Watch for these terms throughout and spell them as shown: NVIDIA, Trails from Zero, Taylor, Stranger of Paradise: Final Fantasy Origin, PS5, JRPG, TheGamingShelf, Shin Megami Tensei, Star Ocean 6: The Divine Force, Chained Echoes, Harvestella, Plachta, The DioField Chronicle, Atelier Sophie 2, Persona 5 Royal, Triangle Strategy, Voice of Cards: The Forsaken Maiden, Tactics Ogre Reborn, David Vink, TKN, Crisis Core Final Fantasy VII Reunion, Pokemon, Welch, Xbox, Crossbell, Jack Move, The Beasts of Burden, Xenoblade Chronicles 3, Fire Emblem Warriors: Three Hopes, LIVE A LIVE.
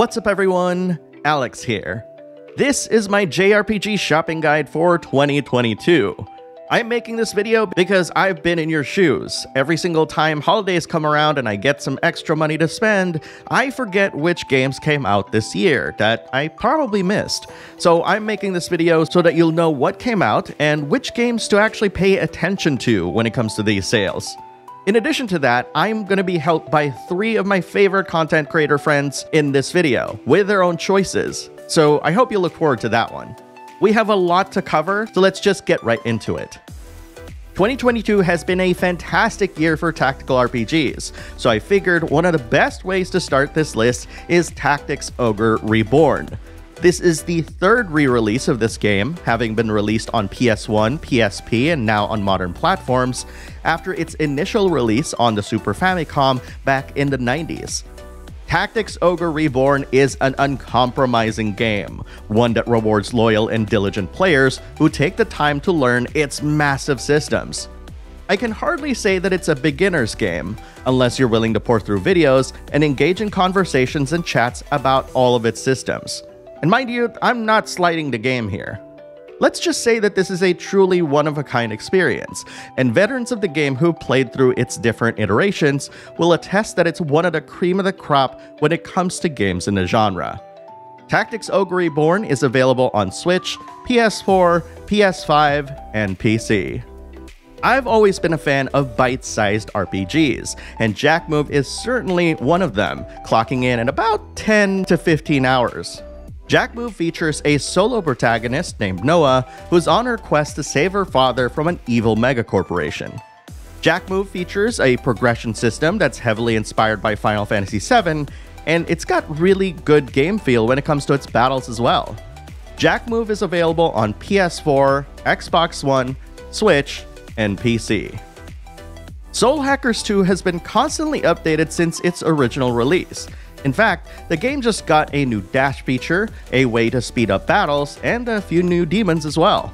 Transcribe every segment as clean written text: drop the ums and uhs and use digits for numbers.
What's up everyone, Alex here. This is my JRPG shopping guide for 2022. I'm making this video because I've been in your shoes. Every single time holidays come around and I get some extra money to spend, I forget which games came out this year that I probably missed. So I'm making this video so that you'll know what came out and which games to actually pay attention to when it comes to these sales. In addition to that, I'm going to be helped by three of my favorite content creator friends in this video with their own choices. So I hope you look forward to that one. We have a lot to cover, so let's just get right into it. 2022 has been a fantastic year for tactical RPGs, so I figured one of the best ways to start this list is Tactics Ogre Reborn. This is the third re-release of this game, having been released on PS1, PSP, and now on modern platforms, after its initial release on the Super Famicom back in the 90s. Tactics Ogre Reborn is an uncompromising game, one that rewards loyal and diligent players who take the time to learn its massive systems. I can hardly say that it's a beginner's game, unless you're willing to pour through videos and engage in conversations and chats about all of its systems. And mind you, I'm not slighting the game here. Let's just say that this is a truly one-of-a-kind experience, and veterans of the game who played through its different iterations will attest that it's one of the cream of the crop when it comes to games in the genre. Tactics Ogre Reborn is available on Switch, PS4, PS5, and PC. I've always been a fan of bite-sized RPGs, and Jack Move is certainly one of them, clocking in at about 10 to 15 hours. Jack Move features a solo protagonist named Noah, who's on her quest to save her father from an evil megacorporation. Jack Move features a progression system that's heavily inspired by Final Fantasy VII, and it's got really good game feel when it comes to its battles as well. Jack Move is available on PS4, Xbox One, Switch, and PC. Soul Hackers 2 has been constantly updated since its original release. In fact, the game just got a new dash feature, a way to speed up battles, and a few new demons as well.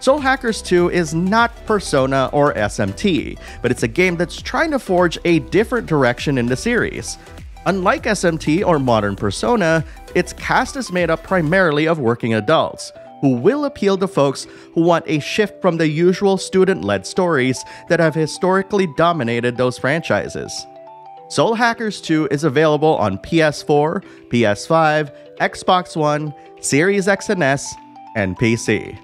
Soul Hackers 2 is not Persona or SMT, but it's a game that's trying to forge a different direction in the series. Unlike SMT or modern Persona, its cast is made up primarily of working adults, who will appeal to folks who want a shift from the usual student-led stories that have historically dominated those franchises. Soul Hackers 2 is available on PS4, PS5, Xbox One, Series X and S, and PC.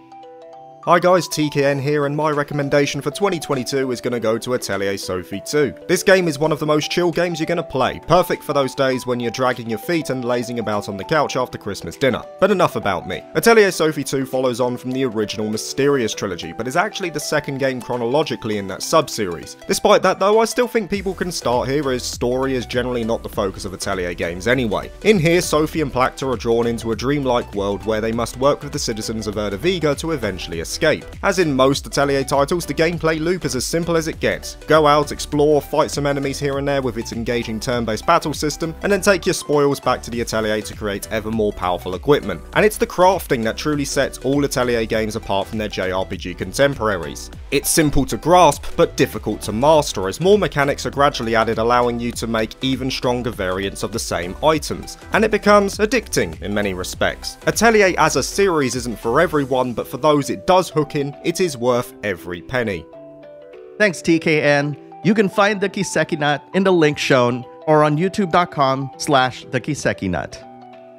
Hi guys, TKN here, and my recommendation for 2022 is going to go to Atelier Sophie 2. This game is one of the most chill games you're going to play, perfect for those days when you're dragging your feet and lazing about on the couch after Christmas dinner. But enough about me. Atelier Sophie 2 follows on from the original Mysterious trilogy, but is actually the second game chronologically in that sub-series. Despite that though, I still think people can start here, as story is generally not the focus of Atelier games anyway. In here, Sophie and Plachta are drawn into a dreamlike world where they must work with the citizens of Erda Viga to eventually escape. As in most Atelier titles, the gameplay loop is as simple as it gets. Go out, explore, fight some enemies here and there with its engaging turn-based battle system, and then take your spoils back to the Atelier to create ever more powerful equipment. And it's the crafting that truly sets all Atelier games apart from their JRPG contemporaries. It's simple to grasp, but difficult to master, as more mechanics are gradually added, allowing you to make even stronger variants of the same items, and it becomes addicting in many respects. Atelier as a series isn't for everyone, but for those it does hook in, it is worth every penny. Thanks TKN. You can find the Kisekinut in the link shown or on youtube.com/thekisekinut.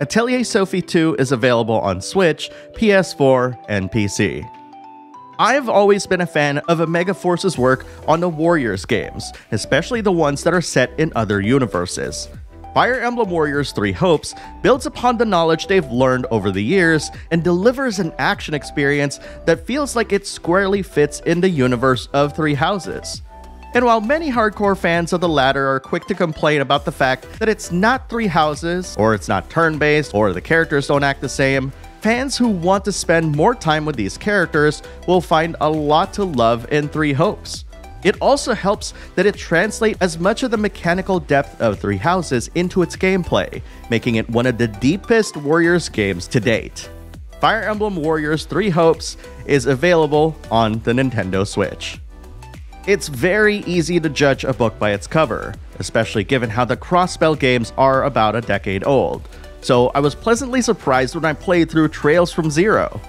Atelier Sophie 2 is available on Switch, PS4, and PC. I've always been a fan of Omega Force's work on the Warriors games, especially the ones that are set in other universes. Fire Emblem Warriors: Three Hopes builds upon the knowledge they've learned over the years and delivers an action experience that feels like it squarely fits in the universe of Three Houses. And while many hardcore fans of the latter are quick to complain about the fact that it's not Three Houses, or it's not turn-based, or the characters don't act the same, fans who want to spend more time with these characters will find a lot to love in Three Hopes. It also helps that it translates as much of the mechanical depth of Three Houses into its gameplay, making it one of the deepest Warriors games to date. Fire Emblem Warriors: Three Hopes is available on the Nintendo Switch. It's very easy to judge a book by its cover, especially given how the Crossbell games are about a decade old. so I was pleasantly surprised when I played through Trails from Zero.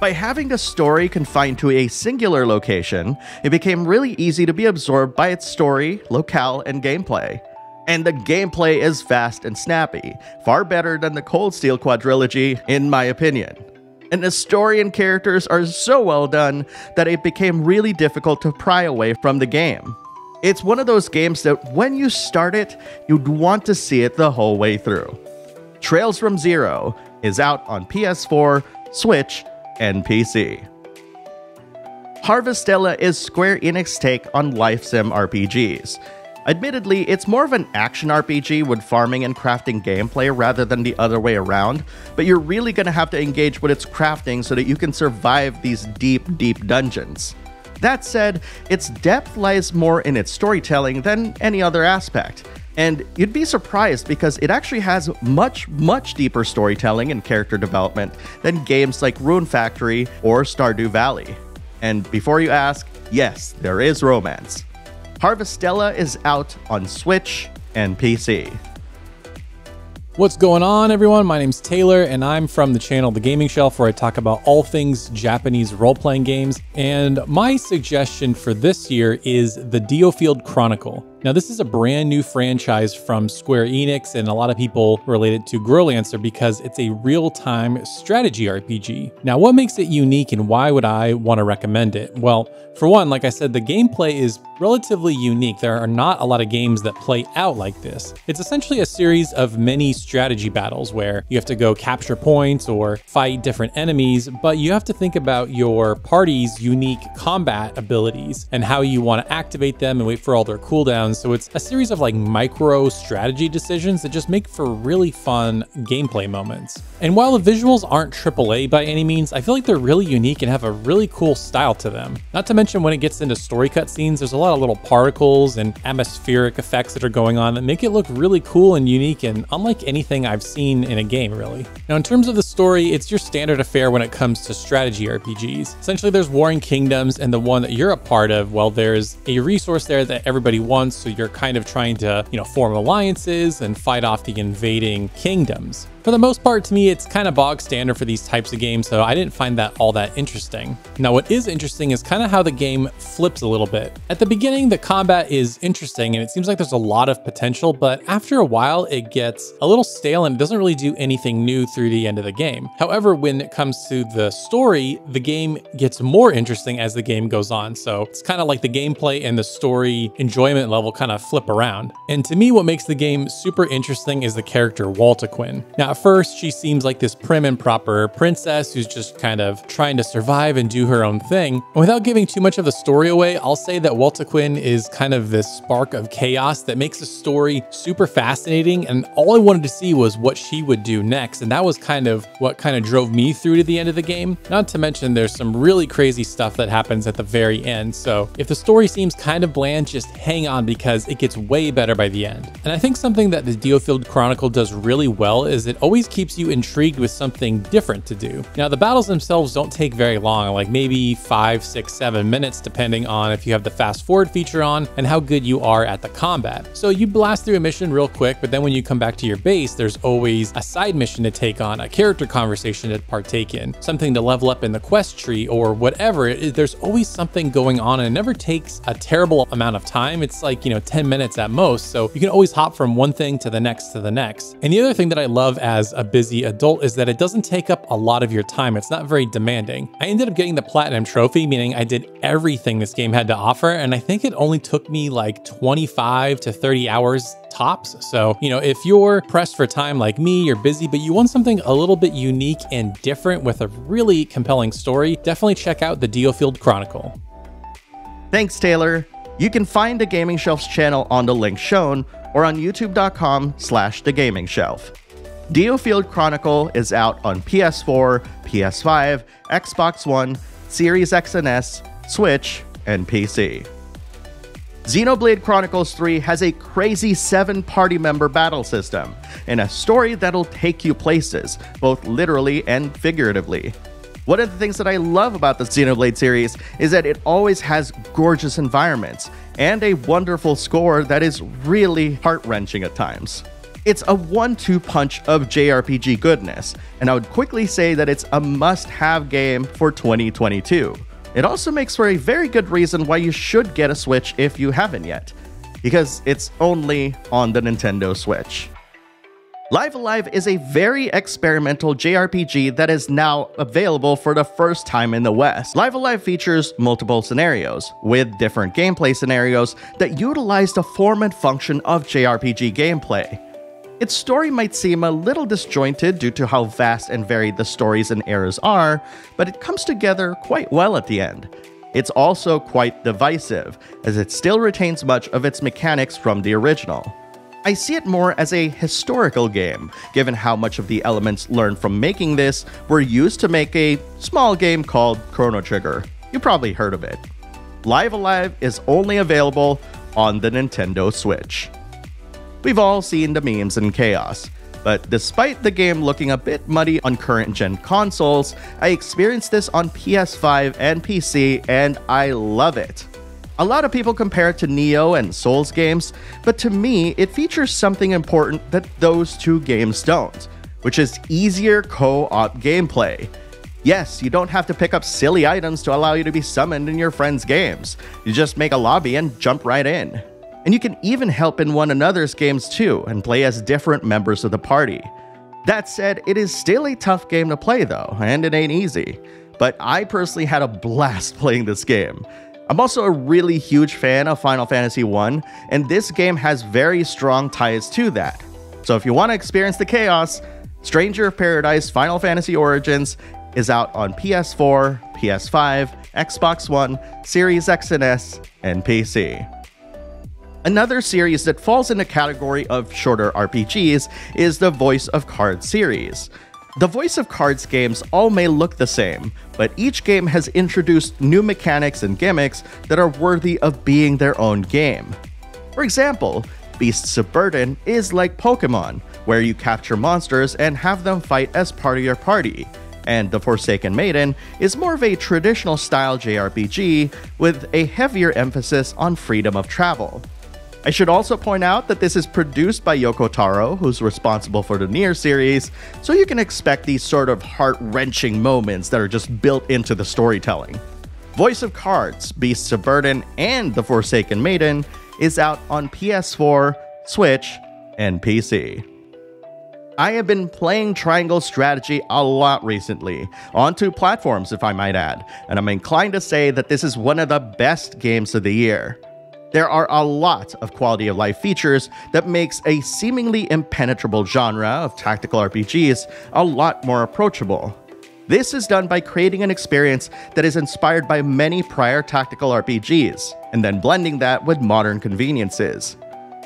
By having a story confined to a singular location, it became really easy to be absorbed by its story, locale, and gameplay. And the gameplay is fast and snappy, far better than the Cold Steel quadrilogy, in my opinion. And the story and characters are so well done that it became really difficult to pry away from the game. It's one of those games that when you start it, you'd want to see it the whole way through. Trails from Zero is out on PS4, Switch, and PC. Harvestella is Square Enix's take on life sim RPGs. Admittedly, it's more of an action RPG with farming and crafting gameplay rather than the other way around, but you're really going to have to engage with its crafting so that you can survive these deep dungeons. That said, its depth lies more in its storytelling than any other aspect, and you'd be surprised because it actually has much deeper storytelling and character development than games like Rune Factory or Stardew Valley. And before you ask, yes, there is romance. Harvestella is out on Switch and PC. What's going on, everyone? My name's Taylor, and I'm from the channel The Gaming Shelf, where I talk about all things Japanese role-playing games. And my suggestion for this year is The DioField Chronicle. Now, this is a brand new franchise from Square Enix, and a lot of people relate it to Gurlancer because it's a real-time strategy RPG. Now, what makes it unique and why would I want to recommend it? Well, for one, like I said, the gameplay is relatively unique. There are not a lot of games that play out like this. It's essentially a series of mini strategy battles where you have to go capture points or fight different enemies, but you have to think about your party's unique combat abilities and how you want to activate them and wait for all their cooldowns. So it's a series of like micro strategy decisions that just make for really fun gameplay moments. And while the visuals aren't AAA by any means, I feel like they're really unique and have a really cool style to them. Not to mention when it gets into story cutscenes, there's a lot of little particles and atmospheric effects that are going on that make it look really cool and unique and unlike anything I've seen in a game really. Now in terms of the story, it's your standard affair when it comes to strategy RPGs. Essentially there's warring kingdoms and the one that you're a part of, well, there's a resource there that everybody wants. So you're kind of trying to, form alliances and fight off the invading kingdoms. For the most part, to me, it's kind of bog standard for these types of games, so I didn't find that all that interesting. Now, what is interesting is kind of how the game flips a little bit. At the beginning, the combat is interesting, and it seems like there's a lot of potential, but after a while, it gets a little stale and it doesn't really do anything new through the end of the game. However, when it comes to the story, the game gets more interesting as the game goes on, so it's kind of like the gameplay and the story enjoyment level kind of flip around. And to me, what makes the game super interesting is the character Walter Quinn. Now, at first, she seems like this prim and proper princess who's just kind of trying to survive and do her own thing. And without giving too much of the story away, I'll say that Walter Quinn is kind of this spark of chaos that makes the story super fascinating. And all I wanted to see was what she would do next. And that was kind of what kind of drove me through to the end of the game. Not to mention there's some really crazy stuff that happens at the very end. So if the story seems kind of bland, just hang on because it gets way better by the end. And I think something that the DioField Chronicle does really well is it always keeps you intrigued with something different to do. Now, the battles themselves don't take very long, like maybe 5, 6, 7 minutes, depending on if you have the fast forward feature on and how good you are at the combat. So you blast through a mission real quick, but then when you come back to your base, there's always a side mission to take on, a character conversation to partake in, something to level up in the quest tree or whatever. There's always something going on and it never takes a terrible amount of time. It's like, 10 minutes at most. So you can always hop from one thing to the next to the next. And the other thing that I love as a busy adult is that it doesn't take up a lot of your time. It's not very demanding. I ended up getting the platinum trophy, meaning I did everything this game had to offer. And I think it only took me like 25 to 30 hours tops. So, if you're pressed for time like me, you're busy, but you want something a little bit unique and different with a really compelling story, definitely check out the DioField Chronicle. Thanks, Taylor. You can find The Gaming Shelf's channel on the link shown or on youtube.com/thegamingshelf. DioField Chronicle is out on PS4, PS5, Xbox One, Series X and S, Switch, and PC. Xenoblade Chronicles 3 has a crazy 7-party member battle system and a story that'll take you places, both literally and figuratively. One of the things that I love about the Xenoblade series is that it always has gorgeous environments and a wonderful score that is really heart-wrenching at times. It's a 1-2 punch of JRPG goodness, and I would quickly say that it's a must-have game for 2022. It also makes for a very good reason why you should get a Switch if you haven't yet, because it's only on the Nintendo Switch. Live A Live is a very experimental JRPG that is now available for the first time in the West. Live A Live features multiple scenarios, with different gameplay scenarios that utilize the form and function of JRPG gameplay. Its story might seem a little disjointed due to how vast and varied the stories and eras are, but it comes together quite well at the end. It's also quite divisive, as it still retains much of its mechanics from the original. I see it more as a historical game, given how much of the elements learned from making this were used to make a small game called Chrono Trigger. You probably heard of it. Live A Live is only available on the Nintendo Switch. We've all seen the memes and chaos, but despite the game looking a bit muddy on current-gen consoles, I experienced this on PS5 and PC, and I love it. A lot of people compare it to Neo and Souls games, but to me, it features something important that those two games don't, which is easier co-op gameplay. Yes, you don't have to pick up silly items to allow you to be summoned in your friends' games. You just make a lobby and jump right in. And you can even help in one another's games too, and play as different members of the party. That said, it is still a tough game to play though, and it ain't easy. But I personally had a blast playing this game. I'm also a really huge fan of Final Fantasy I, and this game has very strong ties to that. So if you want to experience the chaos, Stranger of Paradise Final Fantasy Origins is out on PS4, PS5, Xbox One, Series X and S, and PC. Another series that falls in the category of shorter RPGs is the Voice of Cards series. The Voice of Cards games all may look the same, but each game has introduced new mechanics and gimmicks that are worthy of being their own game. For example, Beasts of Burden is like Pokemon, where you capture monsters and have them fight as part of your party, and The Forsaken Maiden is more of a traditional style JRPG with a heavier emphasis on freedom of travel. I should also point out that this is produced by Yoko Taro, who's responsible for the Nier series, so you can expect these sort of heart-wrenching moments that are just built into the storytelling. Voice of Cards, Beasts of Burden, and The Forsaken Maiden is out on PS4, Switch, and PC. I have been playing Triangle Strategy a lot recently, on two platforms if I might add, and I'm inclined to say that this is one of the best games of the year. There are a lot of quality of life features that makes a seemingly impenetrable genre of tactical RPGs a lot more approachable. This is done by creating an experience that is inspired by many prior tactical RPGs, and then blending that with modern conveniences.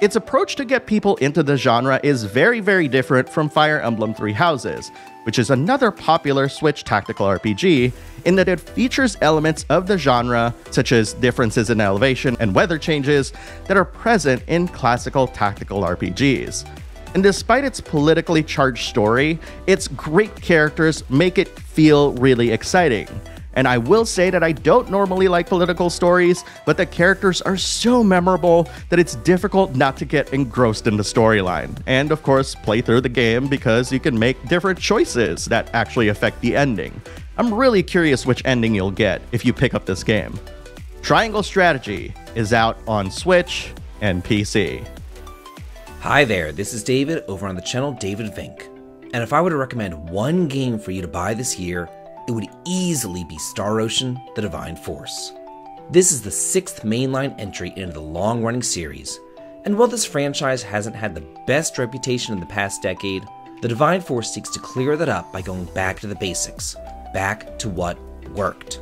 Its approach to get people into the genre is very, very different from Fire Emblem Three Houses, which is another popular Switch tactical RPG, in that it features elements of the genre, such as differences in elevation and weather changes, that are present in classical tactical RPGs. And despite its politically charged story, its great characters make it feel really exciting. And I will say that I don't normally like political stories, but the characters are so memorable that it's difficult not to get engrossed in the storyline. And of course, play through the game because you can make different choices that actually affect the ending. I'm really curious which ending you'll get if you pick up this game. Triangle Strategy is out on Switch and PC. Hi there, this is David over on the channel David Vink. And if I were to recommend one game for you to buy this year, it would easily be Star Ocean: The Divine Force. This is the 6th mainline entry into the long-running series, and while this franchise hasn't had the best reputation in the past decade, The Divine Force seeks to clear that up by going back to the basics, back to what worked.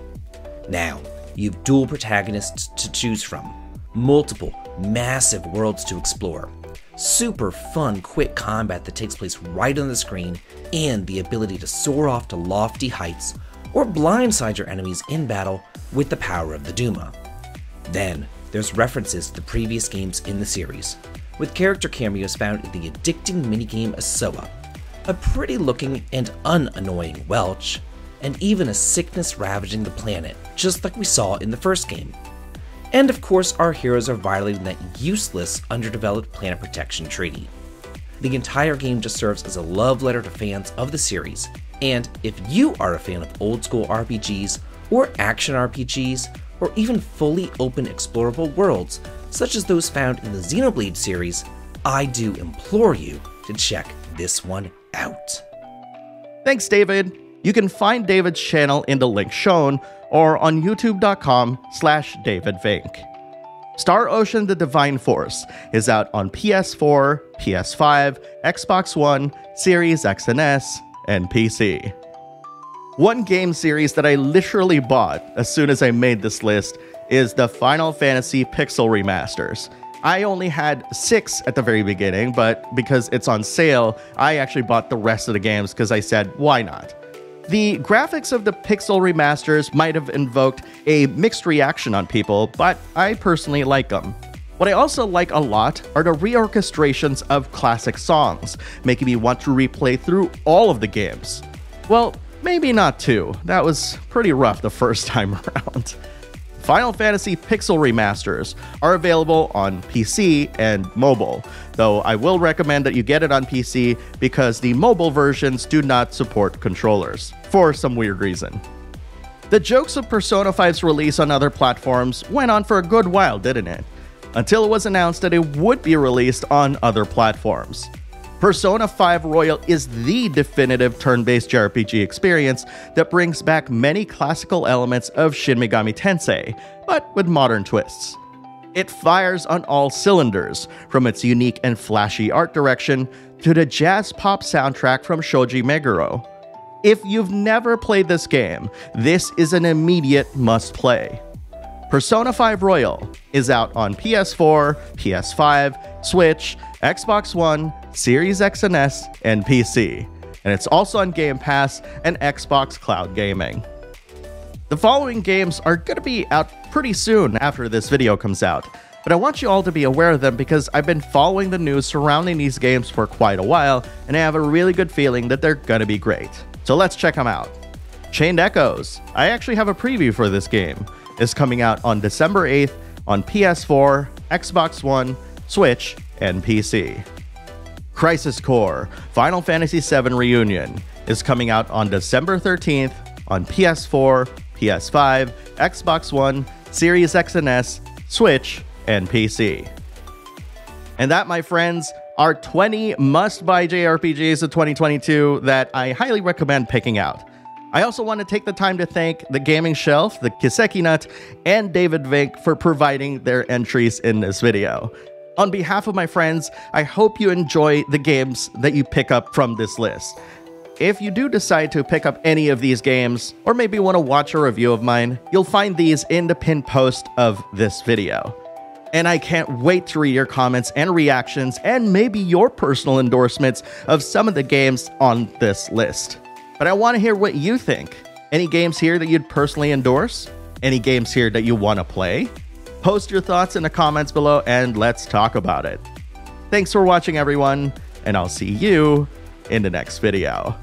Now, you have dual protagonists to choose from, multiple massive worlds to explore, super fun quick combat that takes place right on the screen, and the ability to soar off to lofty heights or blindside your enemies in battle with the power of the Duma. Then, there's references to the previous games in the series, with character cameos found in the addicting minigame Asoa, a pretty looking and unannoying Welch, and even a sickness ravaging the planet, just like we saw in the first game. And of course, our heroes are violating that useless, underdeveloped planet protection treaty. the entire game just serves as a love letter to fans of the series, and if you are a fan of old-school RPGs, or action RPGs, or even fully open explorable worlds, such as those found in the Xenoblade series, I do implore you to check this one out. Thanks, David. You can find David's channel in the link shown, or on youtube.com/davidvink. Star Ocean: The Divine Force is out on PS4, PS5, Xbox One, Series X and S, and PC. One game series that I literally bought as soon as I made this list is the Final Fantasy Pixel Remasters. I only had 6 at the very beginning, but because it's on sale, I actually bought the rest of the games because I said, why not? The graphics of the Pixel remasters might have invoked a mixed reaction on people, but I personally like them. What I also like a lot are the reorchestrations of classic songs, making me want to replay through all of the games. Well, maybe not 2. That was pretty rough the first time around. Final Fantasy Pixel Remasters are available on PC and mobile, though I will recommend that you get it on PC because the mobile versions do not support controllers, for some weird reason. The jokes of Persona 5's release on other platforms went on for a good while, didn't it? Until it was announced that it would be released on other platforms. Persona 5 Royal is the definitive turn-based JRPG experience that brings back many classical elements of Shin Megami Tensei, but with modern twists. It fires on all cylinders, from its unique and flashy art direction to the jazz-pop soundtrack from Shoji Meguro. If you've never played this game, this is an immediate must-play. Persona 5 Royal is out on PS4, PS5, Switch, Xbox One, Series X and S, and PC, and it's also on Game Pass and Xbox Cloud Gaming. The following games are going to be out pretty soon after this video comes out, but I want you all to be aware of them because I've been following the news surrounding these games for quite a while, and I have a really good feeling that they're going to be great. So let's check them out. Chained Echoes. I actually have a preview for this game. It's coming out on December 8th on PS4, Xbox One, Switch, and PC. Crisis Core Final Fantasy VII Reunion is coming out on December 13th on PS4, PS5, Xbox One, Series X and S, Switch, and PC. And that, my friends, are 20 must-buy JRPGs of 2022 that I highly recommend picking out. I also want to take the time to thank The Gaming Shelf, The Kiseki Nut, and David Vink for providing their entries in this video. On behalf of my friends, I hope you enjoy the games that you pick up from this list. If you do decide to pick up any of these games, or maybe want to watch a review of mine, you'll find these in the pinned post of this video. And I can't wait to read your comments and reactions, and maybe your personal endorsements of some of the games on this list. But I want to hear what you think. Any games here that you'd personally endorse? Any games here that you want to play? Post your thoughts in the comments below and let's talk about it. Thanks for watching, everyone, and I'll see you in the next video.